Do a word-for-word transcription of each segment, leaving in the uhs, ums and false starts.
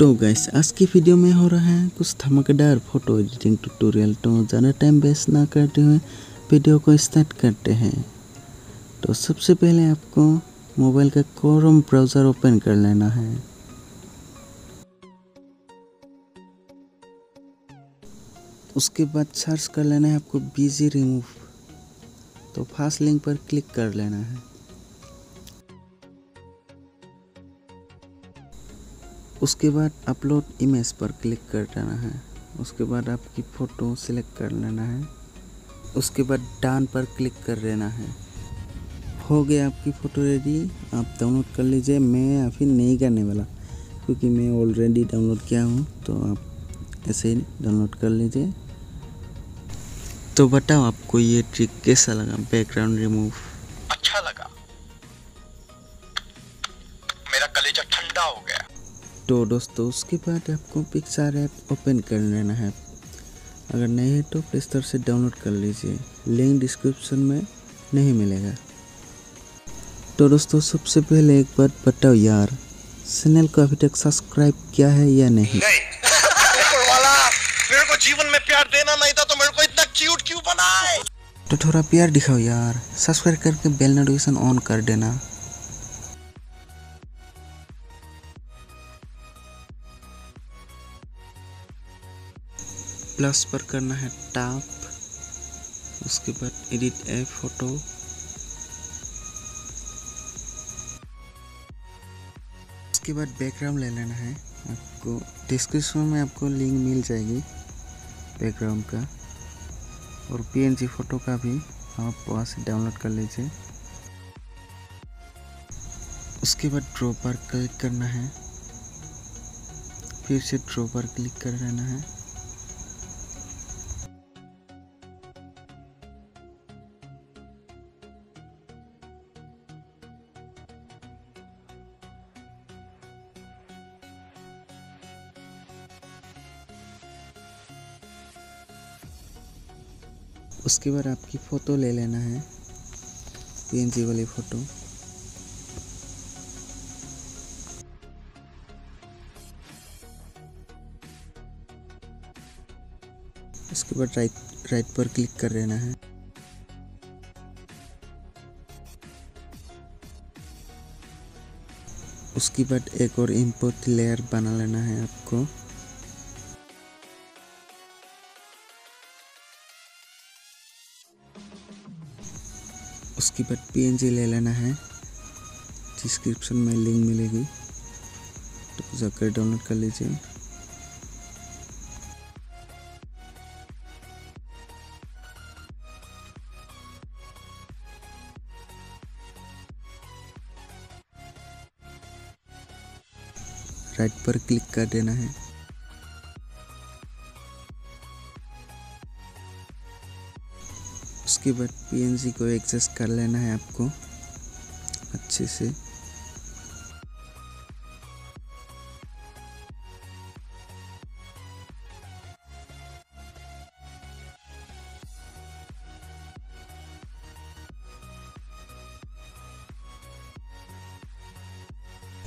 तो गाइस आज की वीडियो में हो रहा है कुछ धमाकेदार फोटो एडिटिंग ट्यूटोरियल। तो ज़्यादा टाइम वेस्ट ना करते हुए वीडियो को स्टार्ट करते हैं। तो सबसे पहले आपको मोबाइल का क्रोम ब्राउज़र ओपन कर लेना है। उसके बाद सर्च कर लेना है आपको बिजी रिमूव। तो फर्स्ट लिंक पर क्लिक कर लेना है। उसके बाद अपलोड इमेज पर क्लिक कर देना है। उसके बाद आपकी फ़ोटो सिलेक्ट कर लेना है। उसके बाद डन पर क्लिक कर लेना है। हो गया आपकी फ़ोटो रेडी, आप डाउनलोड कर लीजिए। मैं अभी नहीं करने वाला क्योंकि मैं ऑलरेडी डाउनलोड किया हूँ, तो आप ऐसे ही डाउनलोड कर लीजिए। तो बताओ आपको ये ट्रिक कैसा लगा, बैकग्राउंड रिमूव? अच्छा लगा, मेरा कलेजा ठंडा हो गया। तो दोस्तों उसके बाद आपको पिक्सार्ट ऐप ओपन कर लेना है। अगर नहीं है तो प्ले स्टोर से डाउनलोड कर लीजिए, लिंक डिस्क्रिप्शन में नहीं मिलेगा। तो दोस्तों सबसे पहले एक बात बताओ यार, चैनल को अभी तक सब्सक्राइब किया है या नहीं? नहीं। ऊपर वाला मेरे को जीवन में प्यार देना नहीं था तो मेरे को इतना क्यूट क्यों बनाए? तो थोड़ा प्यार दिखाओ यार, सब्सक्राइब करके बेल नोटिफिकेशन ऑन कर देना। प्लस पर करना है टैप। उसके बाद एडिट ए फोटो। उसके बाद बैकग्राउंड ले लेना है। आपको डिस्क्रिप्शन में आपको लिंक मिल जाएगी बैकग्राउंड का, और पीएनजी फोटो का भी आप वहाँ से डाउनलोड कर लीजिए। उसके बाद ड्रॉ पर क्लिक करना है, फिर से ड्रॉ पर क्लिक कर लेना है। उसके बाद आपकी फ़ोटो ले लेना है, पीएनजी वाली फ़ोटो। उसके बाद राइट राइट पर क्लिक कर लेना है। उसके बाद एक और इंपोर्ट लेयर बना लेना है आपको। उसके बाद पीएनजी ले लेना है, डिस्क्रिप्शन में लिंक मिलेगी, तो जाकर डाउनलोड कर लीजिए। राइट पर क्लिक कर देना है। उसके बाद पीएनजी को एडजस्ट कर लेना है आपको अच्छे से।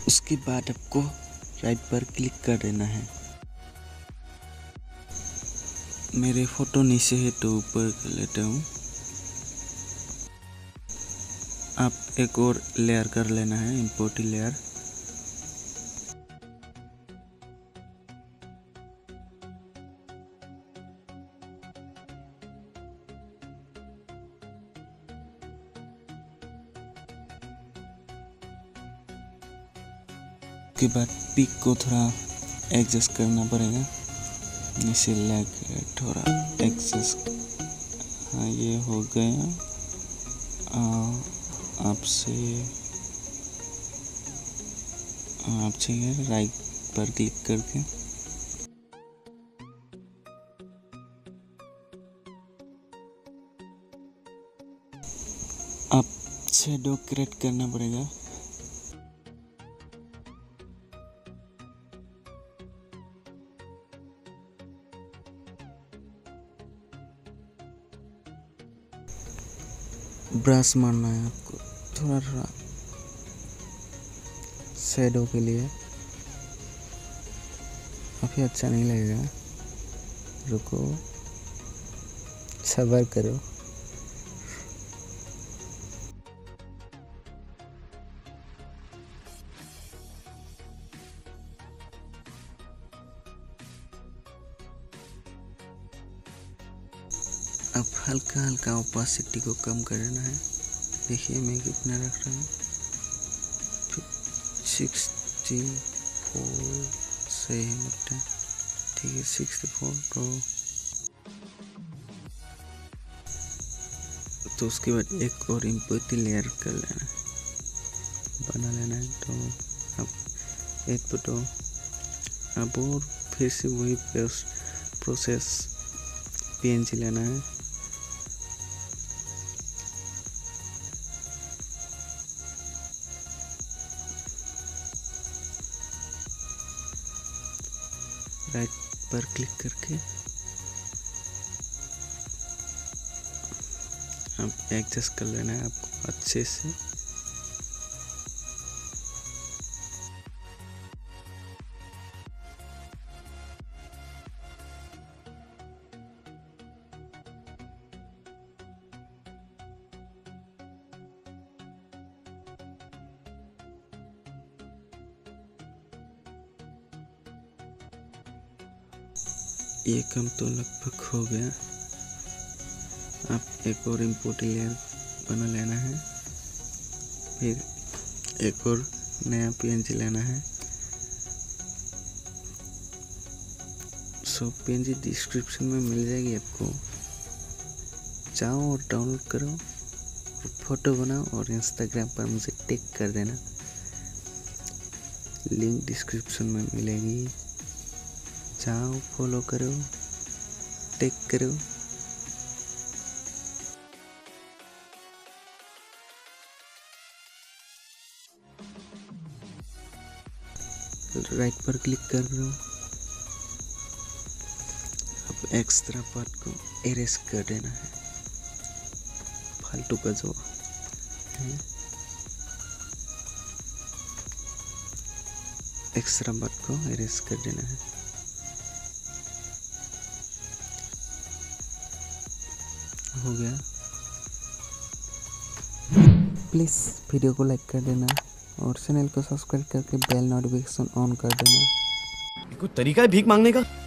उसके बाद आपको राइट पर क्लिक कर देना है। मेरे फोटो नीचे है तो ऊपर कर लेता हूँ। आप एक और लेयर कर लेना है, इंपोर्ट लेयर। उसके बाद पिक को थोड़ा एडजस्ट करना पड़ेगा, नीचे लेके थोड़ा एडजस्ट। हाँ ये हो गया। आ, आपसे आपसे राइट पर क्लिक करके आप शेडो क्रिएट करना पड़ेगा। ब्रश मारना है आपको थोड़ा थोड़ा शेडो के लिए। काफ़ी अच्छा नहीं लगेगा। रुको, सब्र करो। अब हल्का हल्का ओपेसिटी को कम करना है। देखिए मैं कितना रख रहा हूँ, सिक्सटी फोर से लगता है, ठीक है, सिक्सटी फोर तो तो उसके बाद एक और इम्पोर्टेंट लेयर कर लेना है, बना लेना है। तो अब एक तो, तो अब और फिर से वही प्रोसेस, पीएनजी लेना है। राइट पर क्लिक करके अब एडजस्ट कर लेना है आपको अच्छे से। ये काम तो लगभग हो गया। आप एक और इम्पोर्ट लेयर बना लेना है, फिर एक और नया पीएनजी लेना है। सो पीएनजी डिस्क्रिप्शन में मिल जाएगी आपको, जाओ और डाउनलोड करो और फोटो बनाओ और इंस्टाग्राम पर मुझे टैग कर देना। लिंक डिस्क्रिप्शन में मिलेगी, जाओ फॉलो करो, टेक करो। राइट पर क्लिक कर दो। अब एक्स्ट्रा पार्ट को इरेज कर देना है, फालतू का जो है एक्स्ट्रा पार्ट को इरेज कर देना है। हो गया। प्लीज़ वीडियो को लाइक कर देना और चैनल को सब्सक्राइब करके बेल नोटिफिकेशन ऑन कर देना। कोई तरीका है भीख मांगने का।